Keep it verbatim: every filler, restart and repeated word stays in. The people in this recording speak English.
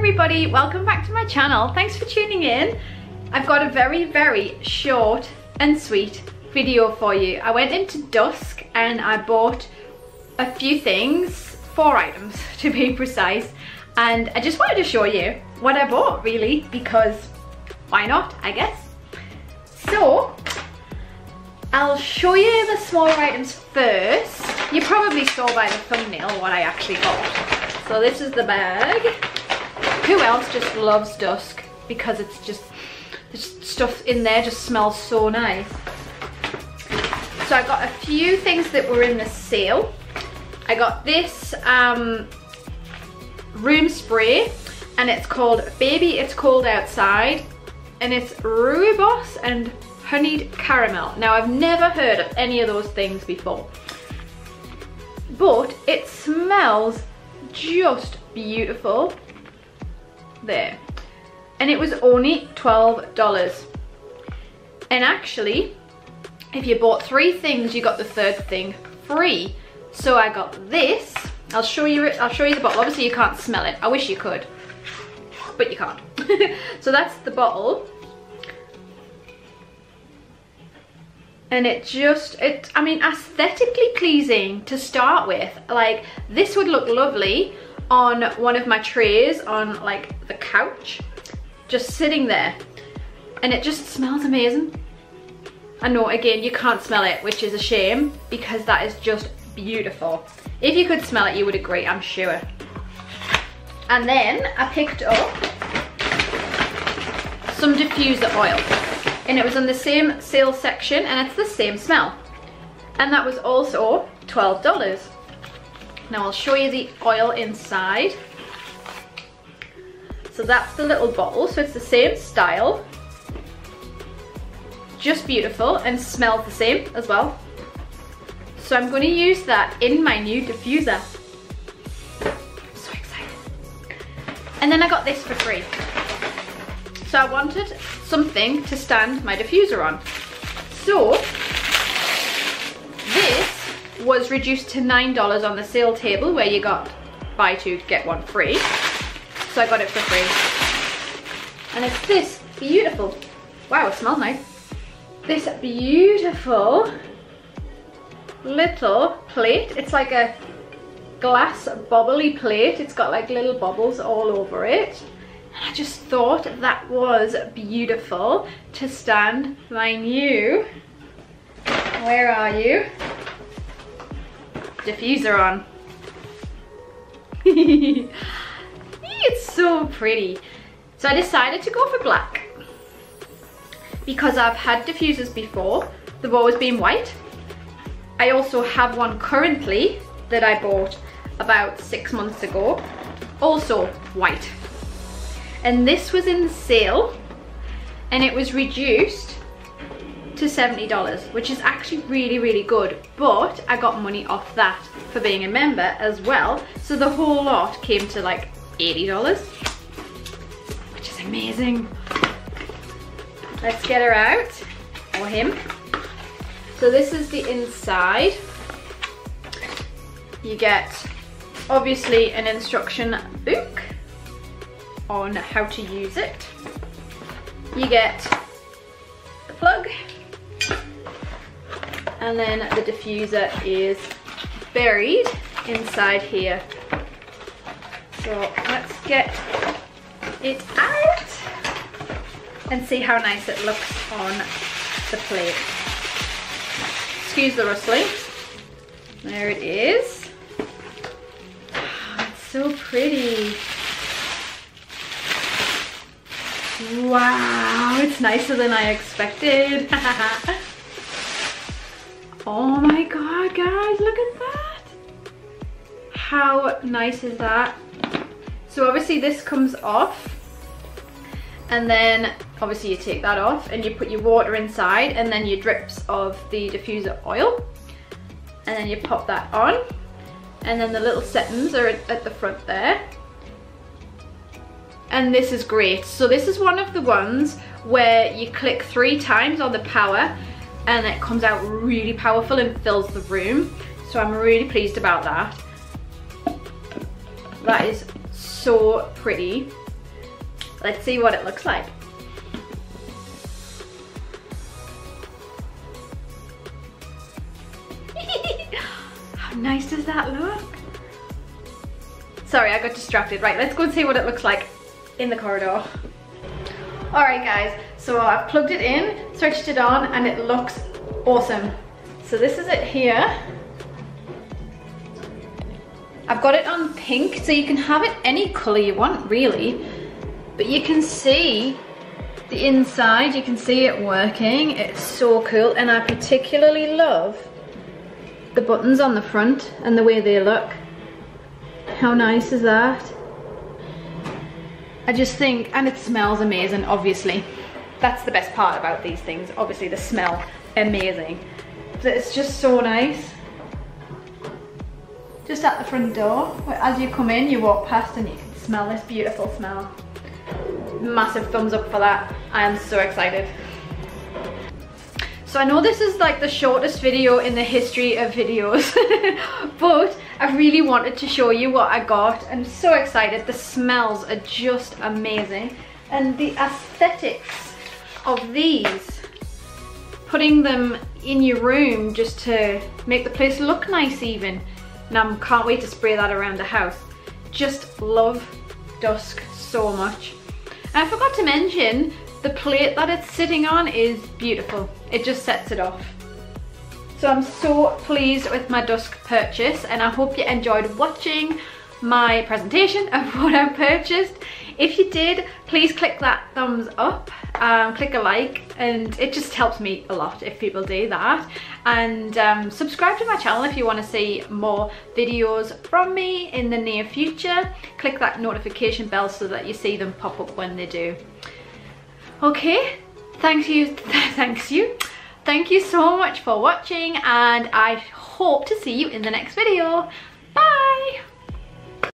everybody, welcome back to my channel. Thanks for tuning in. I've got a very very short and sweet video for you. I went into Dusk and I bought a few things, four items to be precise, and I just wanted to show you what I bought really, because why not, I guess. So I'll show you the smaller items first. You probably saw by the thumbnail what I actually got. So this is the bag. Who else just loves Dusk? Because it's just, the stuff in there just smells so nice. So I got a few things that were in the sale. I got this um, room spray, and it's called Baby It's Cold Outside, and it's rooibos and honeyed caramel. Now I've never heard of any of those things before, but it smells just beautiful there, and it was only twelve dollars. And actually if you bought three things you got the third thing free. So I got this. I'll show you it. I'll show you the bottle. Obviously you can't smell it. I wish you could, but you can't. So that's the bottle. And it just, it, I mean, aesthetically pleasing to start with. Like, this would look lovely on one of my trays on, like, the couch. Just sitting there. And it just smells amazing. I know, again, you can't smell it, which is a shame, because that is just beautiful. If you could smell it, you would agree, I'm sure. And then I picked up some diffuser oil. And it was on the same sale section, and it's the same smell, and that was also twelve dollars. Now I'll show you the oil inside. So that's the little bottle, so it's the same style, just beautiful, and smells the same as well. So I'm going to use that in my new diffuser. I'm so excited. And then I got this for free. So I wanted something to stand my diffuser on. So this was reduced to nine dollars on the sale table, where you got buy two, get one free. So I got it for free. And it's this beautiful, wow, it smells nice. This beautiful little plate. It's like a glass bobbly plate. It's got like little bubbles all over it. I just thought that was beautiful to stand my new, where are you, diffuser on. It's so pretty. So I decided to go for black, because I've had diffusers before, they've always been white. I also have one currently that I bought about six months ago, also white. And this was in the sale, and it was reduced to seventy dollars, which is actually really, really good. But I got money off that for being a member as well. So the whole lot came to like eighty dollars, which is amazing. Let's get her out, or him. So this is the inside. You get, obviously, an instruction book on how to use it. You get the plug, and then the diffuser is buried inside here. So let's get it out and see how nice it looks on the plate. Excuse the rustling. There it is. Oh, it's so pretty. Wow, it's nicer than I expected. Oh my god, guys, look at that. How nice is that? So obviously this comes off, and then obviously you take that off and you put your water inside, and then your drips of the diffuser oil, and then you pop that on, and then the little settings are at the front there. And this is great. So this is one of the ones where you click three times on the power and it comes out really powerful and fills the room. So I'm really pleased about that. That is so pretty. Let's see what it looks like. How nice does that look? Sorry, I got distracted. Right, let's go and see what it looks like in the corridor. All right, guys, so I've plugged it in, switched it on, and it looks awesome. So this is it here. I've got it on pink, so you can have it any color you want, really. But you can see the inside, you can see it working. It's so cool, and I particularly love the buttons on the front and the way they look. How nice is that? I just think, and it smells amazing, obviously. That's the best part about these things, obviously the smell, amazing. But it's just so nice. Just at the front door, as you come in, you walk past and you can smell this beautiful smell. Massive thumbs up for that. I am so excited. So I know this is like the shortest video in the history of videos, but I really wanted to show you what I got. I'm so excited. The smells are just amazing. And the aesthetics of these, putting them in your room just to make the place look nice even. Now I can't wait to spray that around the house. Just love Dusk so much. And I forgot to mention, the plate that it's sitting on is beautiful. It just sets it off. So I'm so pleased with my Dusk purchase, and I hope you enjoyed watching my presentation of what I purchased. If you did, please click that thumbs up, um, click a like, and it just helps me a lot if people do that. And um, subscribe to my channel if you want to see more videos from me in the near future. Click that notification bell so that you see them pop up when they do. Okay, thank you, th thanks you. Thank you so much for watching, and I hope to see you in the next video.